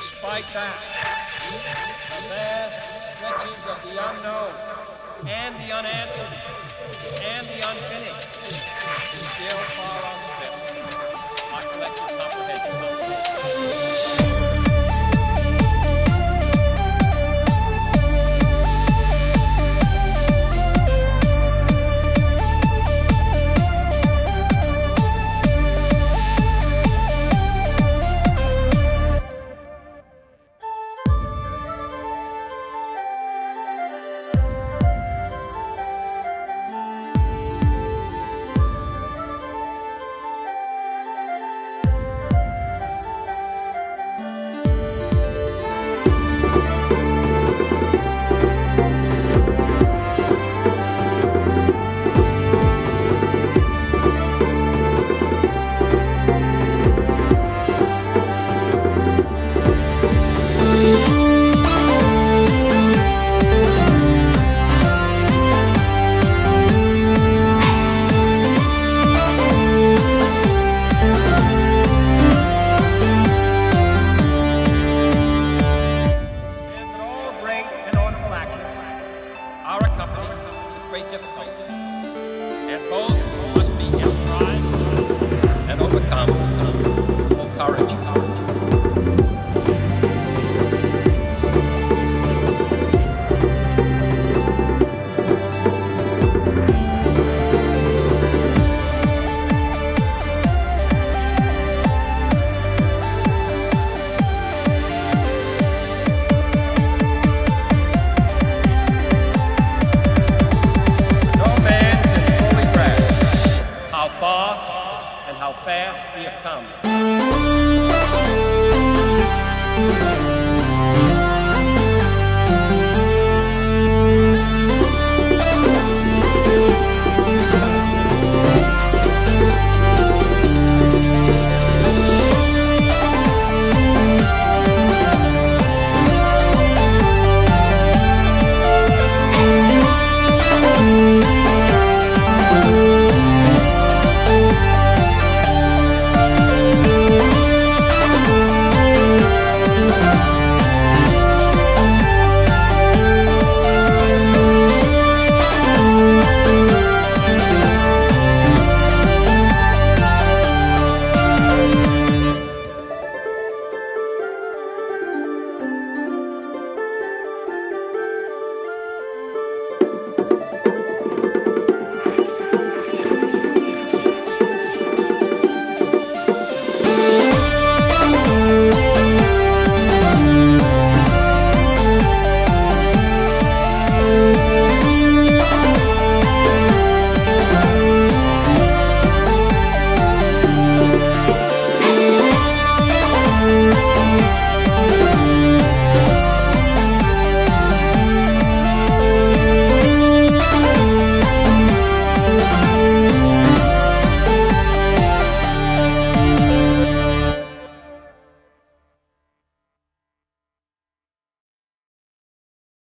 despite that, the vast stretches of the unknown and the unanswered and the unfinished still far unfilled. Our collective comprehension. How fast we have come.